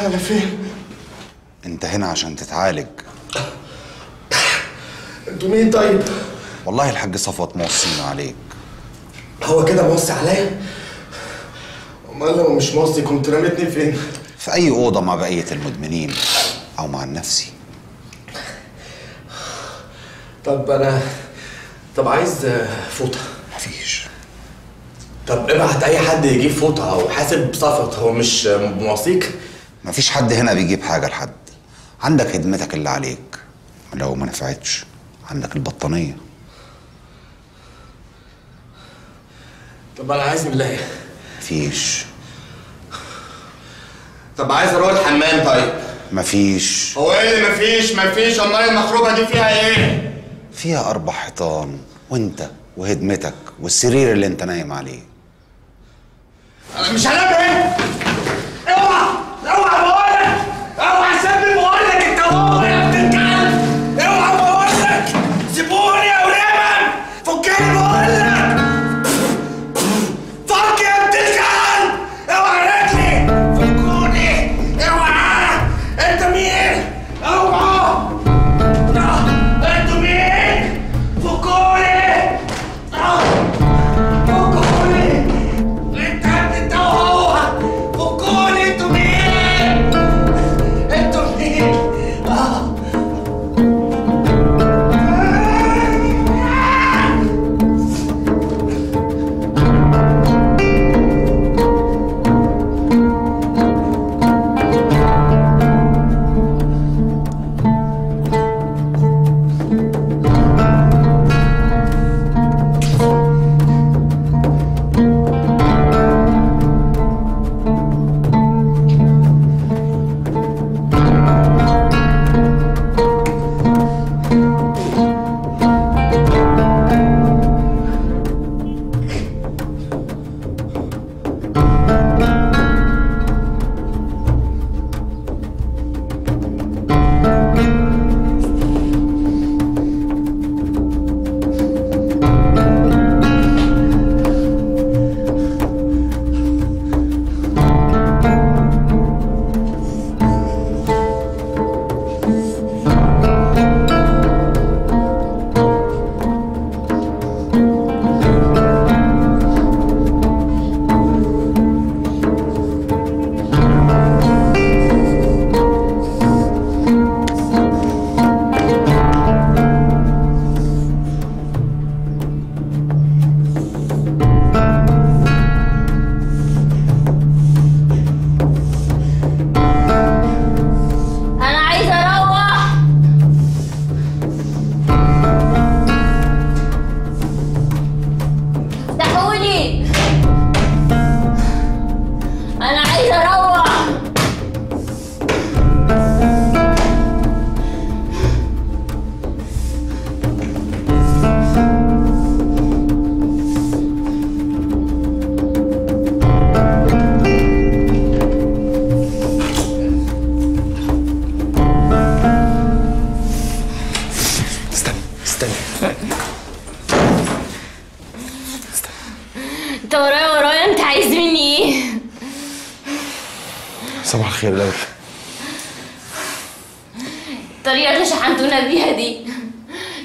انا فاهم. انت هنا عشان تتعالج. انتوا مين طيب؟ والله الحاج صفوت موصينا عليك. هو كده موصي عليا؟ امال لو مش موصي كنت رميتني فين؟ في اي اوضه مع بقيه المدمنين او مع نفسي. طب انا عايز فوطه. مفيش. طب ابعت اي حد يجيب فوطه او حاسب صفوت، هو مش موصيك؟ مفيش حد هنا بيجيب حاجه لحد. عندك خدمتك اللي عليك، لو ما نفعتش عندك البطانيه. طب انا عايز ملايه. مفيش. طب عايز اروح الحمام طيب. مفيش. هو ايه اللي مفيش؟ مفيش. الميه المخروبه دي فيها ايه؟ فيها 4 حيطان وانت وهدمتك والسرير اللي انت نايم عليه. انا مش هنام هنا. اوعى اوعى بقول لك، اوعى سيبني بقول لك، انت مؤمن يا ابن الكلب. اوعى بقول لك سيبوني يا ولاد، فكني بقول لك. الطريقة اللي شحنتونا بيها دي،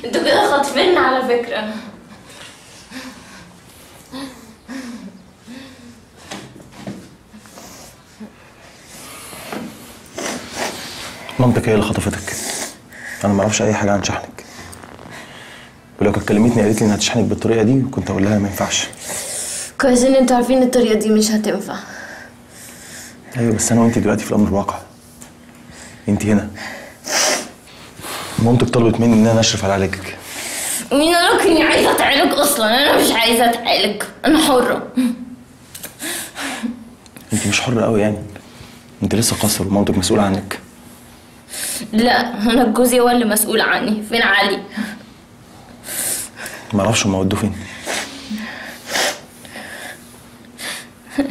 انتوا كده خاطفيننا على فكرة. مامتك هي اللي خطفتك، انا ما اعرفش اي حاجة عن شحنك، ولو كانت كلمتني قالت لي انها تشحنك بالطريقة دي كنت اقول لها ما ينفعش. كويس ان انتوا عارفين الطريقة دي مش هتنفع. ايوه بس انا وانت دلوقتي في الامر الواقع، انت هنا. مامتك طلبت مني ان انا اشرف على علاجك. مين قالك اني عايزه اتعالج اصلا؟ انا مش عايزه اتعالج، انا حره. انت مش حره قوي يعني، انت لسه قاصر ومامتك مسؤوله عنك. لا انا جوزي هو اللي مسؤول عني. فين علي؟ ما اعرفش هما ودوه فين.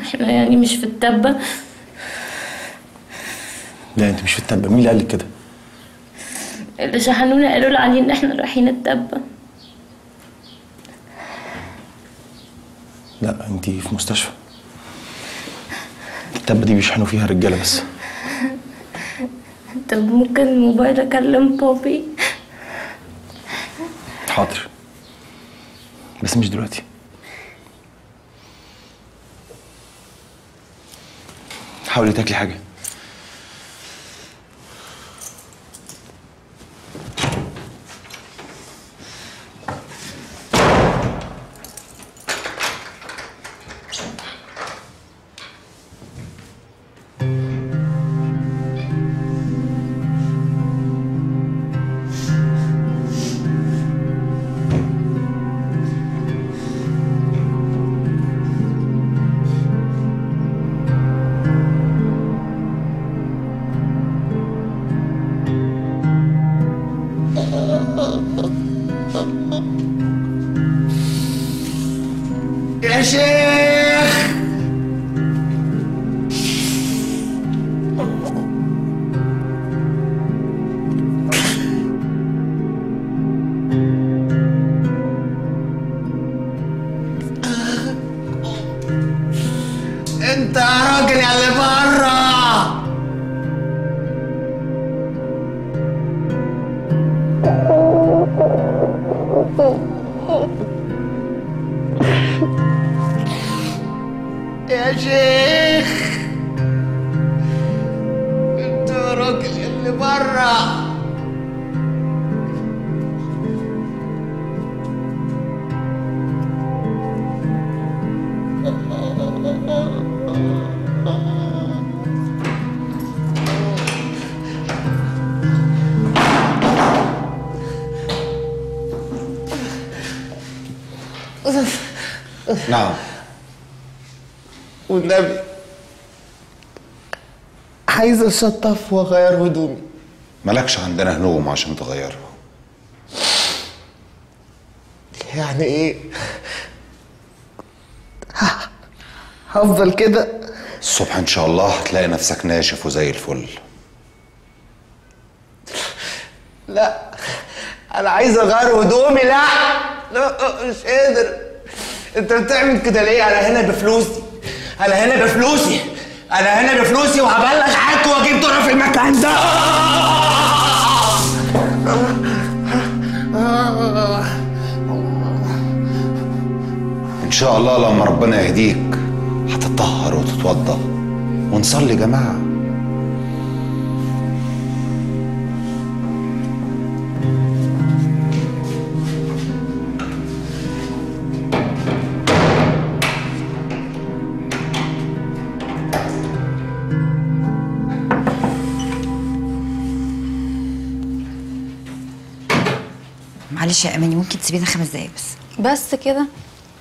احنا يعني مش في التبه؟ لا انت مش في التبه. مين اللي قالك كده؟ اللي شحنونا قالوا لي عليه ان احنا رايحين التبه. لا انتي في مستشفى. التبه دي بيشحنوا فيها رجاله بس. طب ممكن الموبايل اكلم بابي؟ حاضر بس مش دلوقتي. حاولي تاكلي حاجه. نعم والنبي عايز اتشطف واغير هدومي. مالكش عندنا هدوم عشان تغيرها. يعني ايه؟ هفضل كده؟ الصبح ان شاء الله هتلاقي نفسك ناشف وزي الفل. لا انا عايز اغير هدومي. لا لا مش قادر. انت بتعمل كده ليه؟ انا هنا بفلوسي، انا هنا بفلوسي، انا هنا بفلوسي، وهبلغ عنكم واجيب دورة في المكان ده. ان شاء الله لما ربنا يهديك هتتطهر وتتوضى ونصلي جماعة. معلش يا أماني ممكن تسيبينا 5 دقايق بس؟ بس كده؟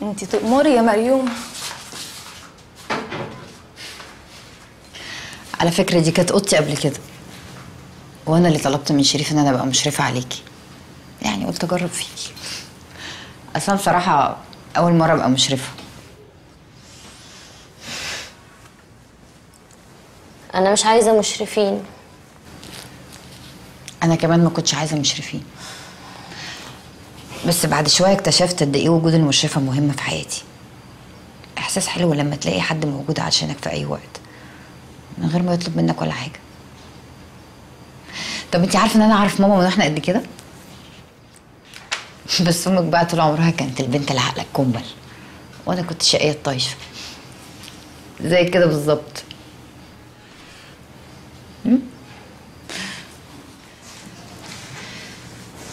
انتي تأمري يا مريوم. على فكرة دي كانت اوضتي قبل كده، وانا اللي طلبت من شريف ان انا ابقى مشرفة عليكي، يعني قلت اجرب فيكي. اصلا بصراحة اول مرة ابقى مشرفة. انا مش عايزة مشرفين. انا كمان ما كنتش عايزة مشرفين، بس بعد شوية اكتشفت قد ايه وجود المشرفة مهم في حياتي. احساس حلو لما تلاقي حد موجود عشانك في اي وقت من غير ما يطلب منك ولا حاجة. طب انتي عارفة ان انا عارف ماما من واحنا قد كده؟ بس امك بقى طول عمرها كانت البنت اللي عقلك كمبل، وانا كنت شقية الطايشة زي كده بالظبط.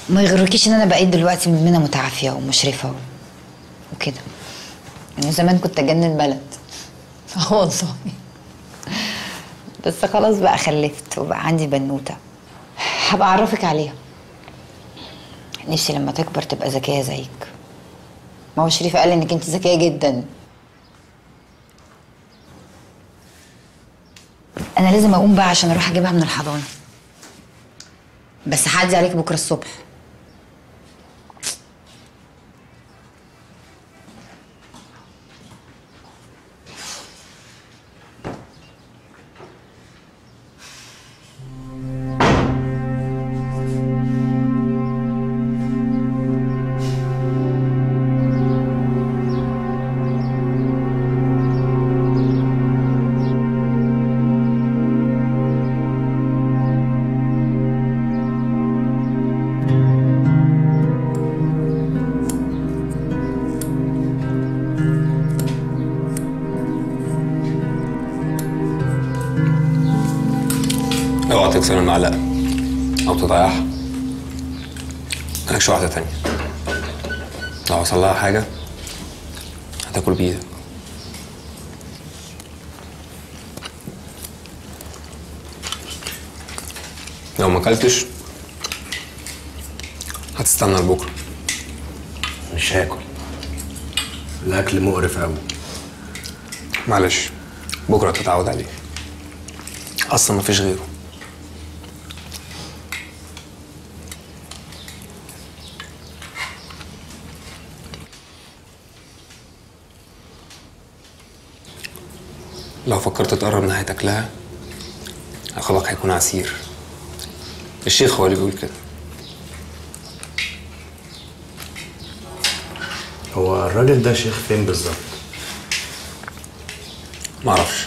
ما يغركيش ان انا بقيت دلوقتي مدمنه متعافيه ومشرفه وكده. يعني زمان كنت اجنن البلد والله، بس خلاص بقى خلفت وبقى عندي بنوته هبقى اعرفك عليها. نفسي لما تكبر تبقى ذكيه زيك. ما هو شريف قال انك انت ذكيه جدا. انا لازم اقوم بقى عشان اروح اجيبها من الحضانه، بس هعدي عليك بكره الصبح. تكسر المعلقه او تضيعها، مالكش واحده تانيه. لو حصل لها حاجه هتاكل بايدك. لو ما اكلتش هتستنى لبكره. مش هاكل، الاكل مقرف قوي. معلش، بكره تتعود عليه، اصلا مفيش غيره. لو فكرت تقرب ناحيه اكلها عقابك هيكون عسير. الشيخ هو اللي بيقول كده. هو الراجل ده شيخ فين بالظبط؟ معرفش.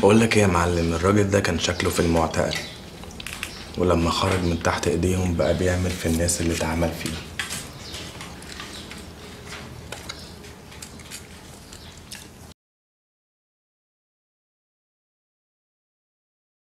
بقول لك ايه يا معلم، الراجل ده كان شكله في المعتقل، ولما خرج من تحت ايديهم بقى بيعمل في الناس اللي اتعمل فيه.